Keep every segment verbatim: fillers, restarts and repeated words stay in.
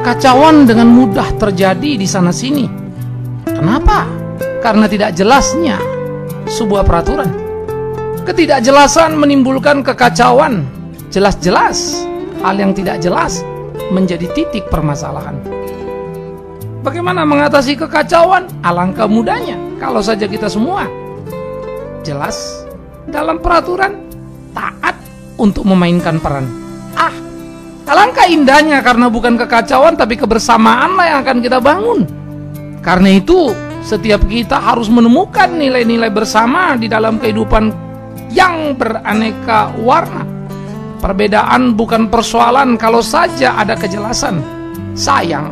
Kekacauan dengan mudah terjadi di sana sini. Kenapa? Karena tidak jelasnya sebuah peraturan. Ketidakjelasan menimbulkan kekacauan. Jelas-jelas hal yang tidak jelas menjadi titik permasalahan. Bagaimana mengatasi kekacauan? Alangkah mudahnya kalau saja kita semua jelas dalam peraturan, taat untuk memainkan peran. Ah, alangkah indahnya, karena bukan kekacauan tapi kebersamaanlah yang akan kita bangun. Karena itu setiap kita harus menemukan nilai-nilai bersama di dalam kehidupan yang beraneka warna. Perbedaan bukan persoalan kalau saja ada kejelasan. Sayang,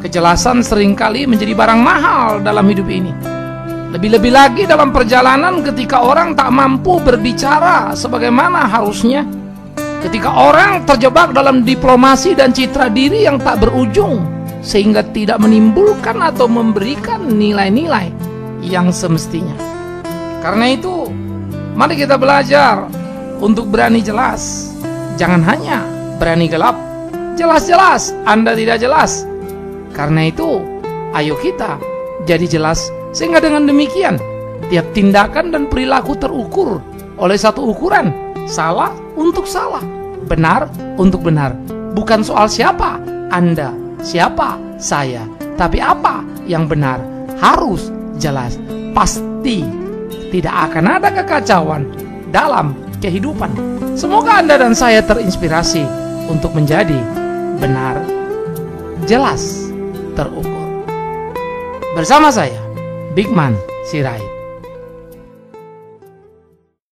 kejelasan seringkali menjadi barang mahal dalam hidup ini. Lebih-lebih lagi dalam perjalanan ketika orang tak mampu berbicara sebagaimana harusnya. Ketika orang terjebak dalam diplomasi dan citra diri yang tak berujung, sehingga tidak menimbulkan atau memberikan nilai-nilai yang semestinya. Karena itu, mari kita belajar untuk berani jelas. Jangan hanya berani gelap. Jelas-jelas Anda tidak jelas. Karena itu, ayo kita jadi jelas, sehingga dengan demikian tiap tindakan dan perilaku terukur oleh satu ukuran, salah untuk salah, benar untuk benar. Bukan soal siapa Anda, siapa saya, tapi apa yang benar harus jelas. Pasti tidak akan ada kekacauan dalam kehidupan. Semoga Anda dan saya terinspirasi untuk menjadi benar, jelas, terukur. Bersama saya, Bigman Sirait.